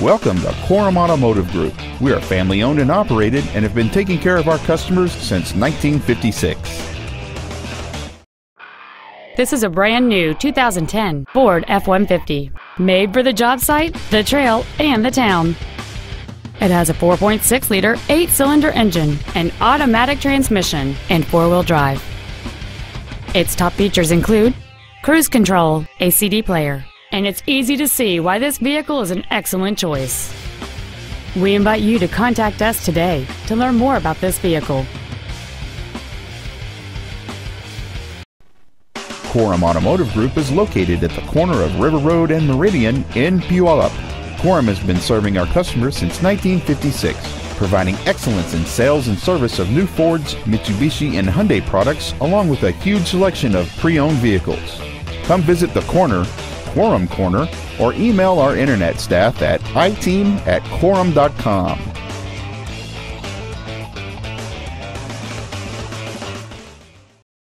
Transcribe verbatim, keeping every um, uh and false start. Welcome to Korum Automotive Group. We are family owned and operated and have been taking care of our customers since nineteen fifty-six. This is a brand new two thousand ten Ford F one fifty, made for the job site, the trail, and the town. It has a four point six liter eight cylinder engine, an automatic transmission, and four-wheel drive. Its top features include cruise control, a C D player, and it's easy to see why this vehicle is an excellent choice. We invite you to contact us today to learn more about this vehicle. Korum Automotive Group is located at the corner of River Road and Meridian in Puyallup. Korum has been serving our customers since nineteen fifty-six, providing excellence in sales and service of new Fords, Mitsubishi, and Hyundai products, along with a huge selection of pre-owned vehicles. Come visit the corner, Korum Corner, or email our internet staff at iteam at korum dot com.